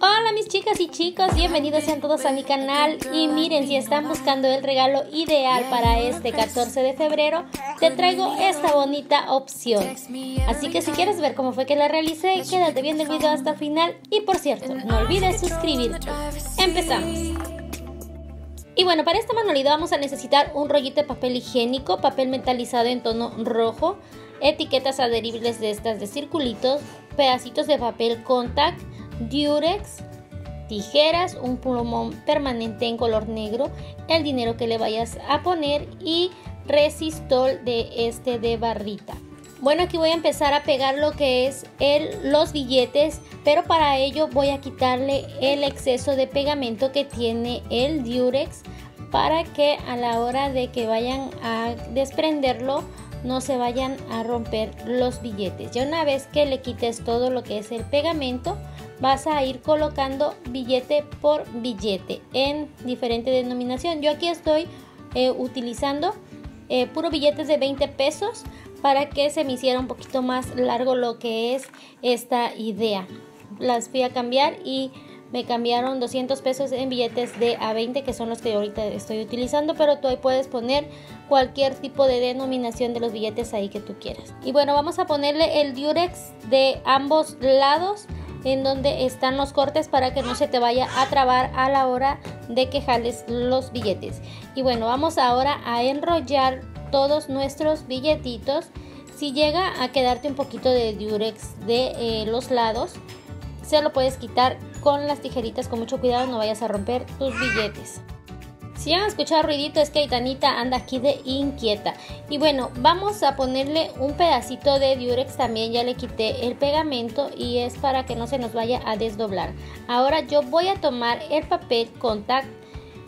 Hola mis chicas y chicos, bienvenidos sean todos a mi canal. Y miren, si están buscando el regalo ideal para este 14 de febrero, te traigo esta bonita opción. Así que si quieres ver cómo fue que la realicé, quédate viendo el video hasta el final. Y por cierto, no olvides suscribirte. Empezamos. Y bueno, para esta manualidad vamos a necesitar un rollito de papel higiénico, papel metalizado en tono rojo, etiquetas adheribles de estas de circulitos, pedacitos de papel contact, durex, tijeras, un plumón permanente en color negro, el dinero que le vayas a poner y resistol de este de barrita. Bueno, aquí voy a empezar a pegar lo que es los billetes, pero para ello voy a quitarle el exceso de pegamento que tiene el durex para que a la hora de que vayan a desprenderlo no se vayan a romper los billetes. Ya una vez que le quites todo lo que es el pegamento, vas a ir colocando billete por billete en diferente denominación. Yo aquí estoy utilizando puro billetes de 20 pesos. Para que se me hiciera un poquito más largo lo que es esta idea. Las fui a cambiar y me cambiaron 200 pesos en billetes de A20, que son los que ahorita estoy utilizando, pero tú ahí puedes poner cualquier tipo de denominación de los billetes ahí que tú quieras. Y bueno, vamos a ponerle el durex de ambos lados en donde están los cortes para que no se te vaya a trabar a la hora de que jales los billetes. Y bueno, vamos ahora a enrollar todos nuestros billetitos. Si llega a quedarte un poquito de durex de los lados, se lo puedes quitar con las tijeritas con mucho cuidado, no vayas a romper tus billetes. Si han escuchado ruidito es que Itanita anda aquí de inquieta. Y bueno, vamos a ponerle un pedacito de durex también, ya le quité el pegamento y es para que no se nos vaya a desdoblar. Ahora yo voy a tomar el papel contact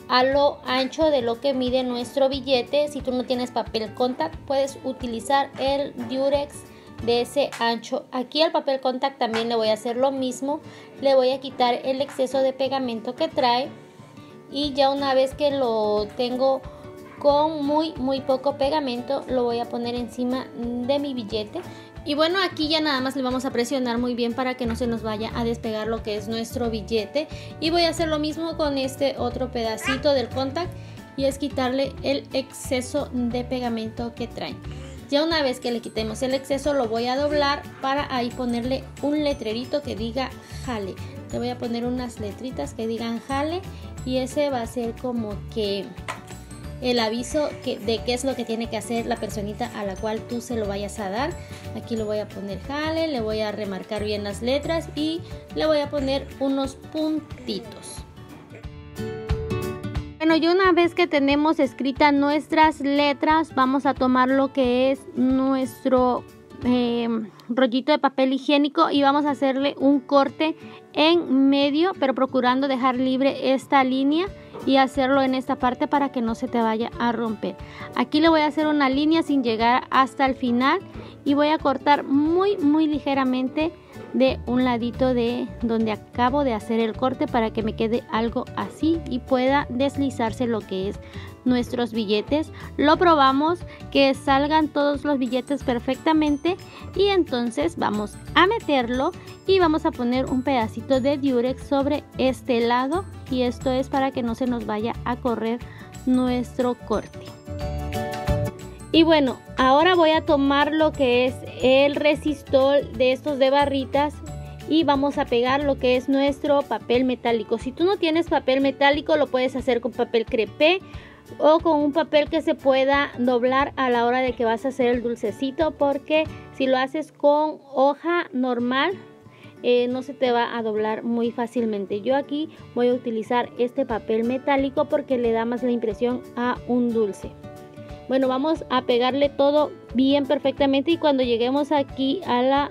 a lo ancho de lo que mide nuestro billete. Si tú no tienes papel contact, puedes utilizar el durex de ese ancho. Aquí al papel contact también le voy a hacer lo mismo, le voy a quitar el exceso de pegamento que trae. Y ya una vez que lo tengo con muy poco pegamento, lo voy a poner encima de mi billete. Y bueno, aquí ya nada más le vamos a presionar muy bien para que no se nos vaya a despegar lo que es nuestro billete. Y voy a hacer lo mismo con este otro pedacito del contact, y es quitarle el exceso de pegamento que trae. Ya una vez que le quitemos el exceso, lo voy a doblar para ahí ponerle un letrerito que diga jale. Te voy a poner unas letritas que digan jale y ese va a ser como que el aviso de qué es lo que tiene que hacer la personita a la cual tú se lo vayas a dar. Aquí lo voy a poner jale, le voy a remarcar bien las letras y le voy a poner unos puntitos. Bueno, y una vez que tenemos escritas nuestras letras, vamos a tomar lo que es nuestro rollito de papel higiénico y vamos a hacerle un corte en medio, pero procurando dejar libre esta línea y hacerlo en esta parte para que no se te vaya a romper. Aquí le voy a hacer una línea sin llegar hasta el final y voy a cortar muy ligeramente de un ladito de donde acabo de hacer el corte para que me quede algo así y pueda deslizarse lo que es nuestros billetes. Lo probamos que salgan todos los billetes perfectamente y entonces vamos a meterlo y vamos a poner un pedacito de durex sobre este lado, y esto es para que no se nos vaya a correr nuestro corte. Y bueno, ahora voy a tomar lo que es el resistol de estos de barritas y vamos a pegar lo que es nuestro papel metálico. Si tú no tienes papel metálico, lo puedes hacer con papel crepé o con un papel que se pueda doblar a la hora de que vas a hacer el dulcecito, porque si lo haces con hoja normal no se te va a doblar muy fácilmente. Yo aquí voy a utilizar este papel metálico porque le da más la impresión a un dulce. Bueno, vamos a pegarle todo bien perfectamente y cuando lleguemos aquí a la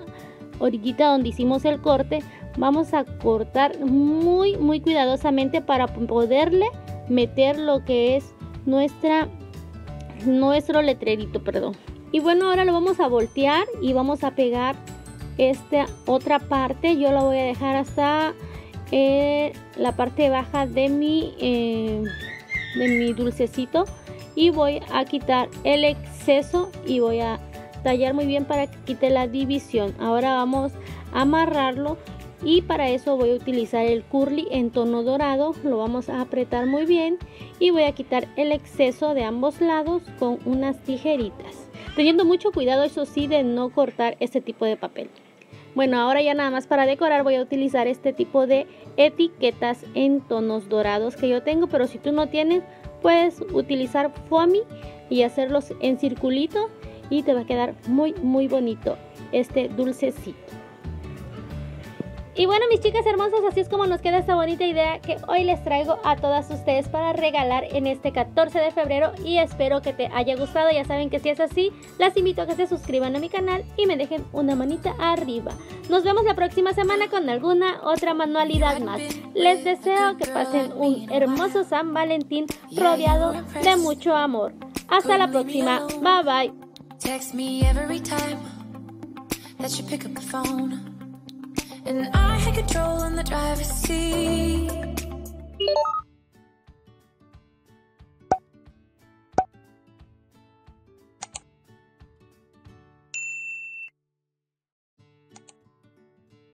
orillita donde hicimos el corte, vamos a cortar muy cuidadosamente para poderle meter lo que es nuestro letrerito, perdón. Y bueno, ahora lo vamos a voltear y vamos a pegar esta otra parte. Yo la voy a dejar hasta la parte baja de mi dulcecito y voy a quitar el exceso y voy a tallar muy bien para que quite la división. Ahora vamos a amarrarlo y para eso voy a utilizar el curly en tono dorado. Lo vamos a apretar muy bien y voy a quitar el exceso de ambos lados con unas tijeritas, teniendo mucho cuidado, eso sí, de no cortar este tipo de papel. Bueno, ahora ya nada más para decorar voy a utilizar este tipo de etiquetas en tonos dorados que yo tengo, pero si tú no tienes, puedes utilizar foamy y hacerlos en circulito y te va a quedar muy muy bonito este dulcecito. Y bueno, mis chicas hermosas, así es como nos queda esta bonita idea que hoy les traigo a todas ustedes para regalar en este 14 de febrero y espero que te haya gustado. Ya saben que si es así, las invito a que se suscriban a mi canal y me dejen una manita arriba. Nos vemos la próxima semana con alguna otra manualidad más. Les deseo que pasen un hermoso San Valentín rodeado de mucho amor. Hasta la próxima. Bye bye. And I had control in the driver's seat.